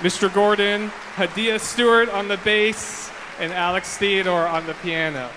Mr. Gordon, Hadia Stewart on the bass, and Alex Theodore on the piano.